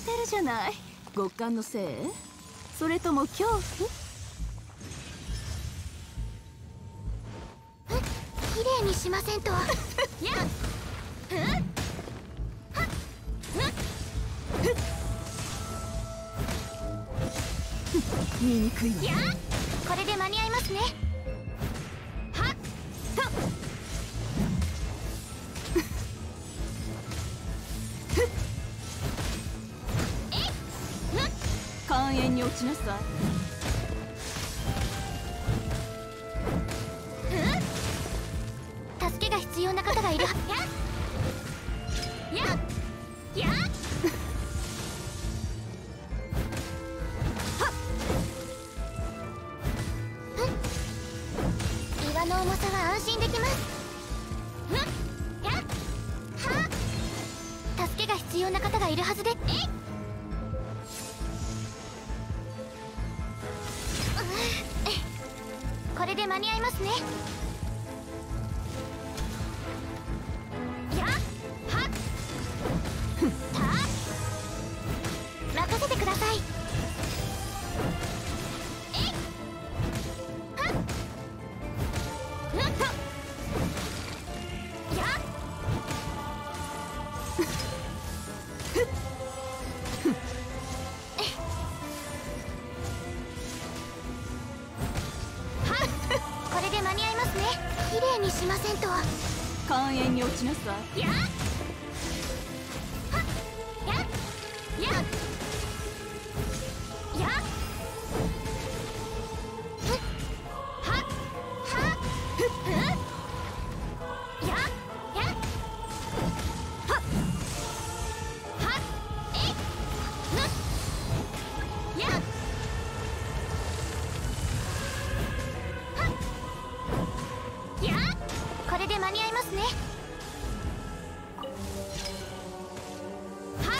れてるじゃない。極寒のせい？それとも恐怖？きれいにしませんと。やっ醜いわ。これで間に合いますね。はっと肝炎に落ちなさい。これで間に合いますね。は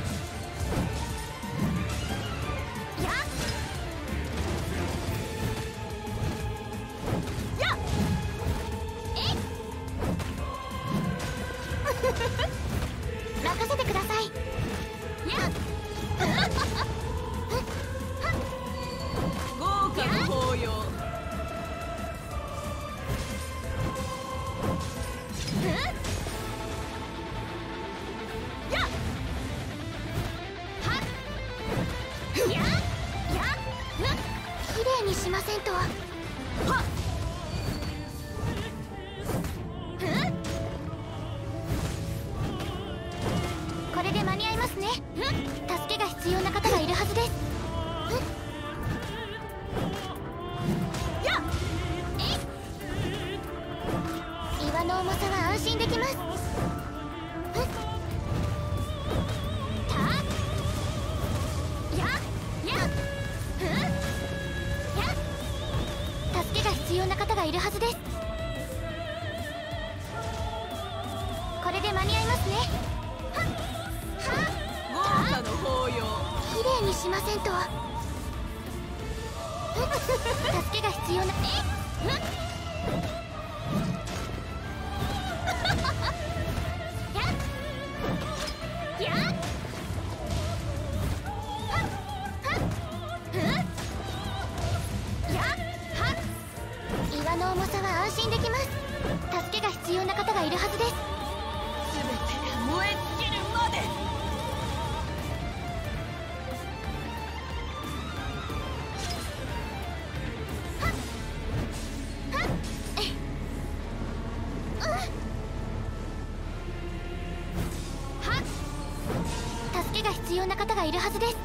っはっ抱擁。きれいにしませんと助けが必要な。岩の重さは安心できます。助けが必要な方がいるはずです。全てが燃え尽きるまで。助けが必要な方がいるはずです。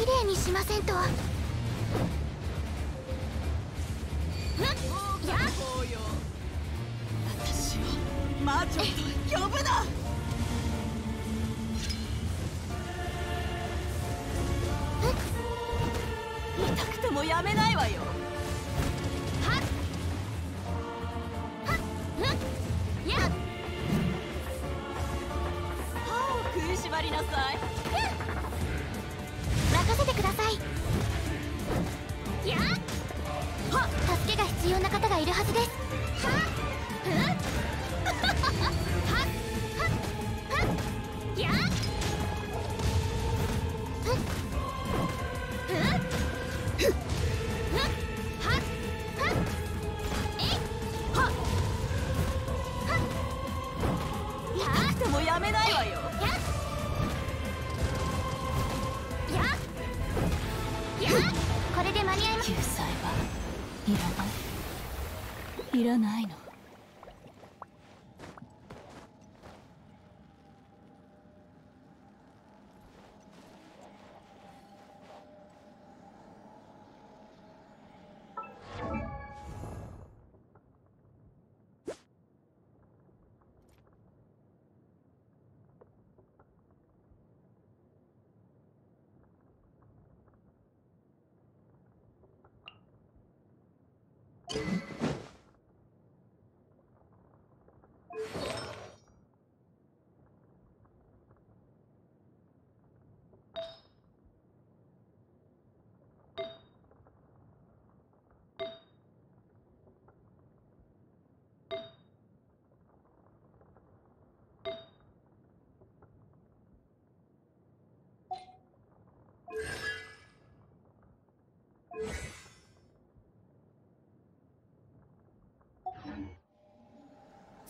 きれいにしませんと。私を魔女と呼ぶな。痛くてもやめないわよ。歯を食いしばりなさい。任せてください。やっ助けが必要な方がいるはずです。痛くてもやめないわよ。これで間に合います。救済はいらないの。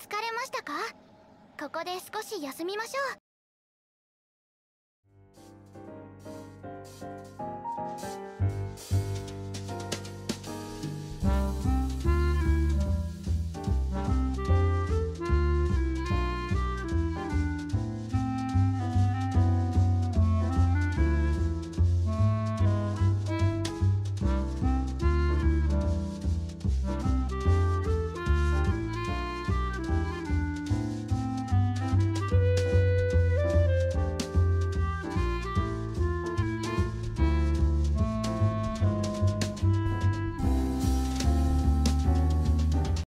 疲れましたか？ここで少し休みましょう。